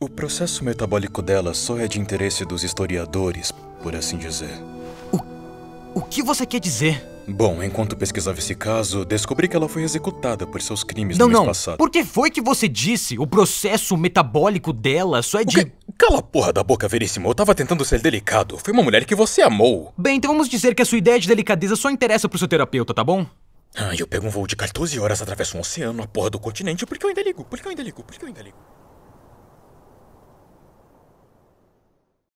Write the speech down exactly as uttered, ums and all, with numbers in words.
O processo metabólico dela só é de interesse dos historiadores, por assim dizer. O, o que você quer dizer? Bom, enquanto pesquisava esse caso, descobri que ela foi executada por seus crimes no mês passado. Não, não. Por que foi que você disse? O processo metabólico dela só é de... Cala a porra da boca, Veríssimo. Eu tava tentando ser delicado. Foi uma mulher que você amou. Bem, então vamos dizer que a sua ideia de delicadeza só interessa pro seu terapeuta, tá bom? Ah, eu pego um voo de quatorze horas, atravesso um oceano, a porra do continente, porque eu ainda ligo, porque eu ainda ligo, porque eu ainda ligo.